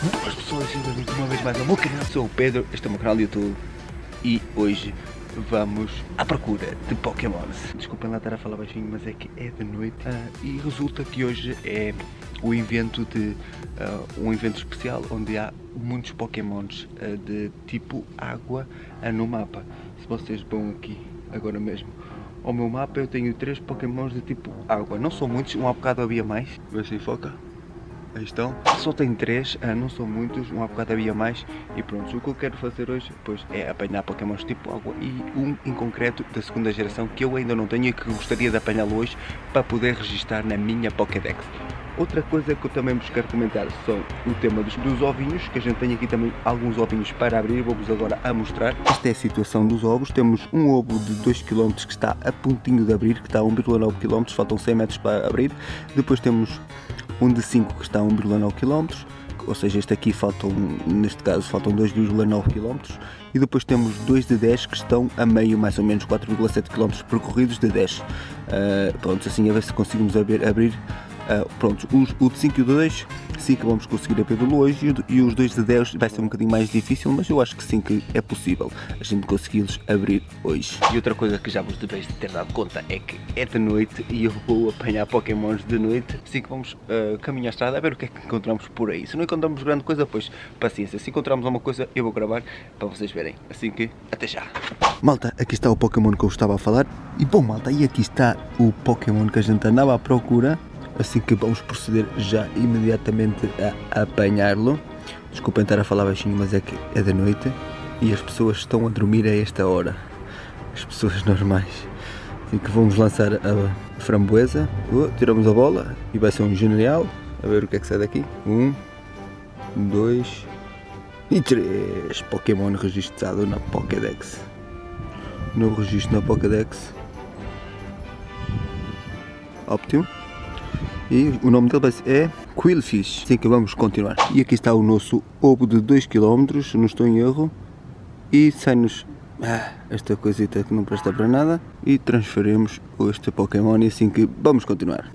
Boas pessoas, uma vez mais ao meu canal, sou o Pedro, este é o meu canal do YouTube e hoje vamos à procura de Pokémons. Desculpem lá estar a falar baixinho, mas é que é de noite e resulta que hoje é o evento de um evento especial onde há muitos Pokémons de tipo água no mapa. Se vocês vão aqui agora mesmo ao meu mapa, eu tenho 3 Pokémons de tipo água. Não são muitos, um há bocado havia mais. Vê se foca. Aí estão. Só tenho 3, não são muitos, um há bocado havia mais e pronto. O que eu quero fazer hoje, pois, é apanhar Pokémons tipo água e um em concreto da 2ª geração que eu ainda não tenho e que gostaria de apanhá-lo hoje para poder registar na minha Pokédex. Outra coisa que eu também vos quero comentar são o tema dos ovinhos, que a gente tem aqui também alguns ovinhos para abrir, vou-vos agora a mostrar. Esta é a situação dos ovos, temos um ovo de 2 km que está a pontinho de abrir, que está a 1,9 km, faltam 100 metros para abrir. Depois temos um de 5 que está a 1,9 km, ou seja, este aqui faltam, neste caso, faltam 2,9 km. E depois temos 2 de 10 que estão a meio, mais ou menos 4,7 km percorridos de 10. Pronto, assim a ver se conseguimos abrir. Pronto, o de 5 e o de 2, sim que vamos conseguir abri-lo hoje, e os 2 de 10 vai ser um bocadinho mais difícil, mas eu acho que sim que é possível a gente consegui-los abrir hoje. E outra coisa que já vos deveis de ter dado conta é que é de noite e eu vou apanhar Pokémons de noite, assim que vamos caminhar a estrada a ver o que é que encontramos por aí. Se não encontramos grande coisa, pois paciência, se encontrarmos alguma coisa eu vou gravar para vocês verem, assim que até já. Malta, aqui está o Pokémon que eu estava a falar, e bom malta, e aqui está o Pokémon que a gente andava à procura. Assim que vamos proceder já imediatamente a apanhá-lo. Desculpem estar a falar baixinho, mas é que é da noite e as pessoas estão a dormir a esta hora. As pessoas normais. Assim que vamos lançar a framboesa. Tiramos a bola e vai ser um genial. A ver o que é que sai daqui. 1, 2 e 3. Pokémon registado na Pokédex. Novo registro na Pokédex. Óptimo. E o nome dele é Qwilfish. Assim que vamos continuar. E aqui está o nosso ovo de 2 km, não estou em erro. E sai-nos esta coisita que não presta para nada. E transferimos este Pokémon, e assim que vamos continuar.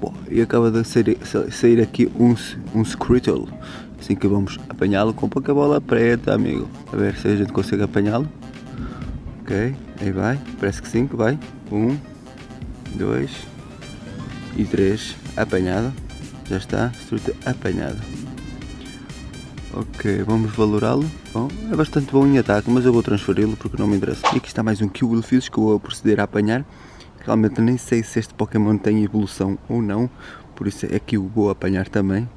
Bom, e acaba de sair aqui um Squirtle. Assim que vamos apanhá-lo com pouca bola preta, amigo. A ver se a gente consegue apanhá-lo. Ok, aí vai. Parece que sim, que vai. 1, 2 e 3. Apanhado, já está, surta apanhado. Ok, vamos valorá-lo. Bom, é bastante bom em ataque, mas eu vou transferi-lo porque não me interessa. E aqui está mais um Qwilfish que eu vou proceder a apanhar. Realmente nem sei se este Pokémon tem evolução ou não, por isso é que o vou apanhar também.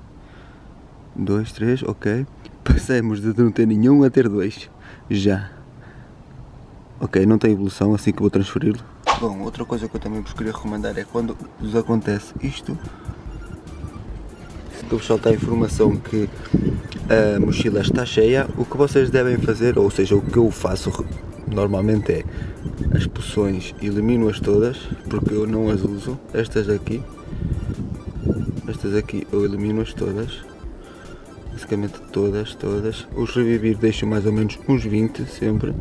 2, 3, ok. Passamos de não ter nenhum a ter 2. Já. Ok, não tem evolução, assim que vou transferi-lo. Bom, outra coisa que eu também vos queria recomendar é quando vos acontece isto, que vos solta a informação que a mochila está cheia, o que vocês devem fazer, ou seja, o que eu faço normalmente é as poções, elimino-as todas, porque eu não as uso, estas aqui eu elimino-as todas, basicamente todas, os revivir deixo mais ou menos uns 20 sempre.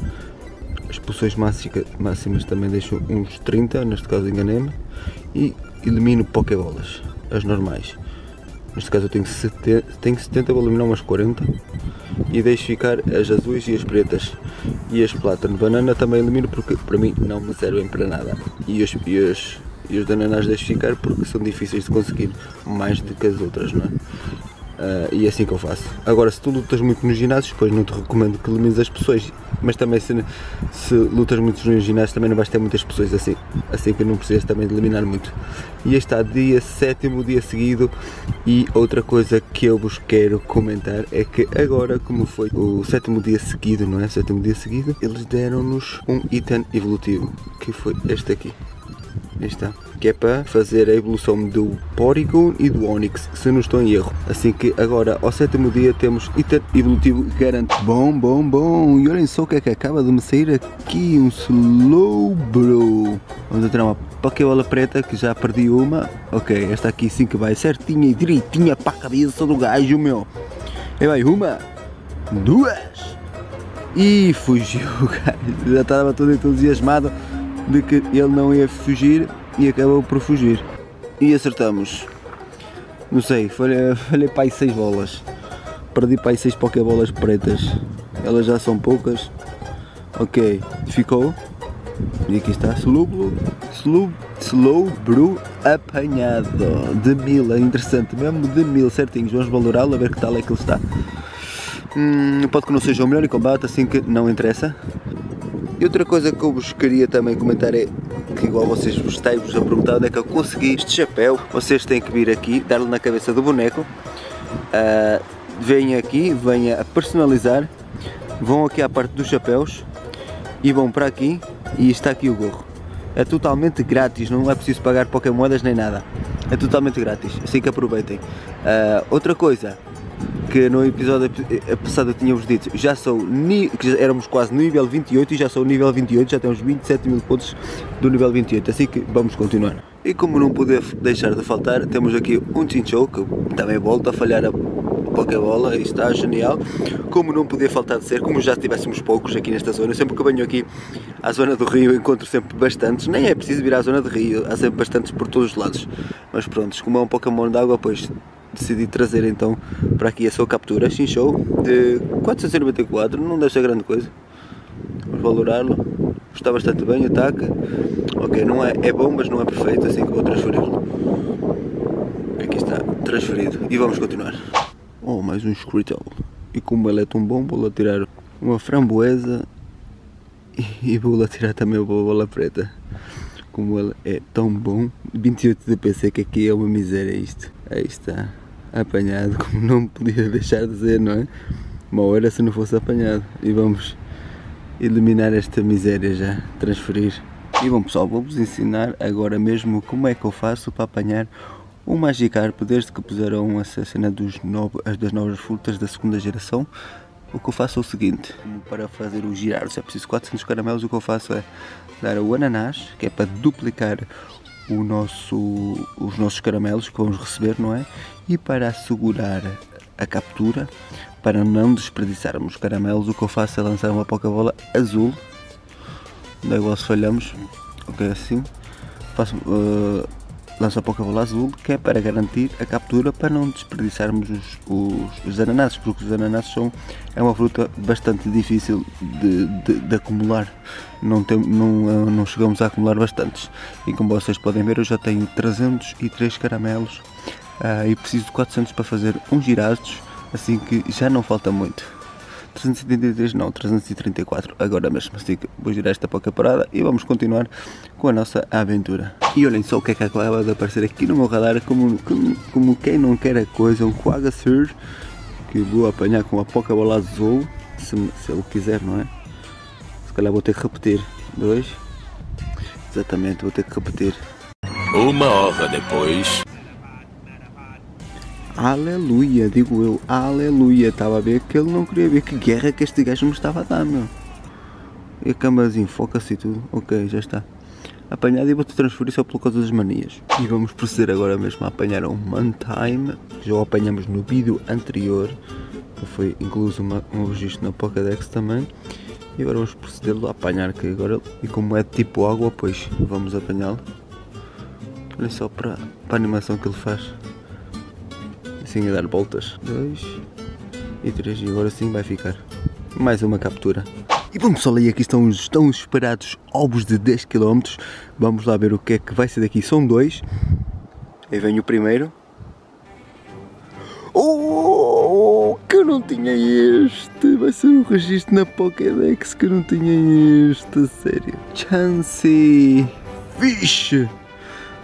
As poções máximas também deixo uns 30, neste caso enganei-me, e elimino Pokébolas, as normais. Neste caso eu tenho 70, vou eliminar umas 40 e deixo ficar as azuis e as pretas. E as Plátano Banana também elimino porque para mim não me servem para nada. E os ananás deixo ficar porque são difíceis de conseguir, mais do que as outras, não é? E é assim que eu faço. Agora, se tu lutas muito nos ginásios, pois não te recomendo que elimines as pessoas, mas também se lutas muito nos ginásios também não vais ter muitas pessoas, assim que não precisas também de eliminar muito. E este está dia 7º, dia seguido. E outra coisa que eu vos quero comentar é que agora, como foi o 7º dia seguido, não é? 7º dia seguido, eles deram-nos um item evolutivo, que foi este aqui. Está. Que é para fazer a evolução do Porygon e do Onix, se não estou em erro. Assim que agora ao 7º dia temos item evolutivo garantido. Bom, e olhem só o que é que acaba de me sair aqui, um Slowbro. Vamos entrar uma Pokébola preta que já perdi uma. Ok, esta aqui sim que vai certinha e direitinha para a cabeça do gajo, meu. E vai, 1, 2. E fugiu o gajo, já estava todo entusiasmado de que ele não ia fugir e acabou por fugir. E acertamos. Não sei, falhei para aí 6 bolas. perdi para aí 6 Pokébolas pretas, elas já são poucas. Ok, ficou. E aqui está, Slowbro apanhado, de 1000, é interessante, mesmo de 1000 certinhos. Vamos valorá-lo, a ver que tal é que ele está. Pode que não seja o melhor em combate, assim que não interessa. E outra coisa que eu vos queria também comentar é que, igual vocês vos estáis a perguntar onde é que eu consegui este chapéu, vocês têm que vir aqui, dar-lhe na cabeça do boneco, venha aqui, venha a personalizar, vão aqui à parte dos chapéus e vão para aqui e está aqui o gorro. É totalmente grátis, não é preciso pagar Pokémoedas nem nada, é totalmente grátis, assim que aproveitem. Outra coisa que no episódio passado eu tinha-vos dito, já sou, que éramos quase nível 28 e já sou nível 28, já temos 27 mil pontos do nível 28, assim que vamos continuar. E como não poder deixar de faltar, temos aqui um Chinchou, que também volta a falhar a Pokébola, está genial. Como não podia faltar de ser, como já tivéssemos poucos aqui nesta zona, sempre que eu venho aqui à zona do Rio encontro sempre bastantes, nem é preciso vir à zona do Rio, há sempre bastantes por todos os lados, mas pronto, como é um Pokémon de água, pois decidi trazer então para aqui a sua captura, Chinchou, de 494, não deve ser grande coisa, vamos valorá-lo, está bastante bem, o ataque, ok, não é, é bom mas não é perfeito, assim que vou transferi-lo, aqui está, transferido, e vamos continuar. Oh, mais um Squirtle, e como ele é tão bom, vou lá tirar uma framboesa e vou lá tirar também uma bola preta, como ele é tão bom, 28 de PC, que aqui é uma miséria isto. Aí está, apanhado, como não podia deixar de dizer, não é? Uma hora se não fosse apanhado, e vamos eliminar esta miséria já, transferir. E bom pessoal, vou-vos ensinar agora mesmo como é que eu faço para apanhar o Magicarpo, desde que puseram essa cena das novas frutas da segunda geração. O que eu faço é o seguinte, para fazer o girar, se é preciso 400 caramelos, o que eu faço é dar o ananás, que é para duplicar os nossos caramelos que vamos receber, não é? E para assegurar a captura, para não desperdiçarmos caramelos, o que eu faço é lançar uma Pokébola azul, não é igual se falhamos, ok, assim, faço... lança a Pokébola azul, que é para garantir a captura, para não desperdiçarmos os ananases, porque os ananases são uma fruta bastante difícil de acumular, não chegamos a acumular bastantes, e como vocês podem ver eu já tenho 303 caramelos e preciso de 400 para fazer um girardos, assim que já não falta muito, 373 não, 334 agora mesmo, assim que vou girar esta Poké Parada e vamos continuar com a nossa aventura. E olhem só o que é que acaba de aparecer aqui no meu radar, como quem não quer a coisa, um Qwagsire, que vou apanhar com uma Pokébola azul, se eu quiser, não é? Se calhar vou ter que repetir, dois, exatamente, vou ter que repetir. Uma hora depois... Aleluia, digo eu, aleluia, estava a ver que ele não queria ver, que guerra que este gajo me estava a dar, meu. E a câmerazinha enfoca-se e tudo, ok, já está. Apanhado, e vou-te transferir só por causa das manias. E vamos proceder agora mesmo a apanhar um Muntime, que já o apanhamos no vídeo anterior, que foi incluso um registro na Pokédex também. E agora vamos proceder a apanhar, que agora, e como é tipo água, pois vamos apanhá-lo. Olha só para a animação que ele faz, assim a dar voltas, 2 e 3, e agora sim vai ficar mais uma captura. E bom pessoal, aí aqui estão os tão esperados ovos de 10 km, vamos lá ver o que é que vai ser daqui, são 2, aí vem o primeiro. Oh, que eu não tinha este, vai ser um registro na Pokédex que eu não tinha este, a sério. Chansey, fixe,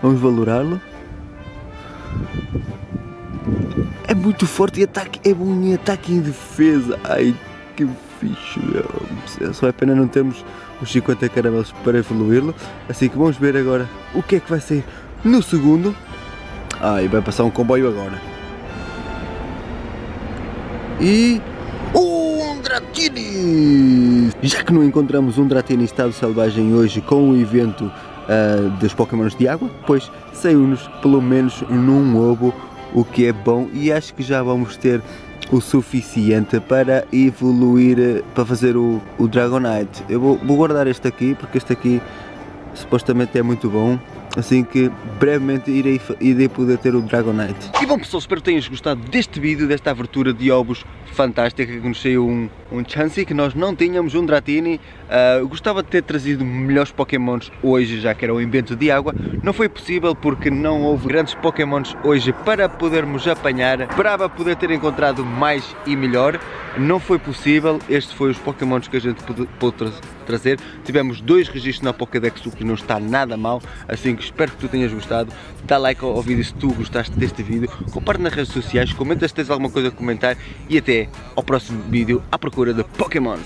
vamos valorá-lo. É muito forte e ataque, é bom em ataque e em defesa, ai que fixe, meu. Só é pena não termos os 50 caramelos para evoluí-lo, assim que vamos ver agora o que é que vai sair no segundo. Ai, vai passar um comboio agora. E... um Dratini! Já que não encontramos um Dratini em estado selvagem hoje com o evento dos Pokémons de água, pois saiu-nos pelo menos num ovo, o que é bom, e acho que já vamos ter o suficiente para evoluir, para fazer o Dragonite. Eu vou guardar este aqui, porque este aqui supostamente é muito bom, assim que brevemente irei poder ter o Dragonite. E bom pessoal, espero que tenhas gostado deste vídeo, desta abertura de ovos fantástica que nos saiu um Chansey, que nós não tínhamos, um Dratini. Gostava de ter trazido melhores Pokémons hoje, já que era o invento de água. Não foi possível porque não houve grandes Pokémons hoje para podermos apanhar. Esperava poder ter encontrado mais e melhor. Não foi possível, estes foram os Pokémons que a gente pôde trazer. Tivemos 2 registros na Pokédex, o que não está nada mal, assim que espero que tu tenhas gostado. Dá like ao vídeo se tu gostaste deste vídeo, compartilha nas redes sociais, comenta se tens alguma coisa a comentar e até ao próximo vídeo à procura de Pokémons.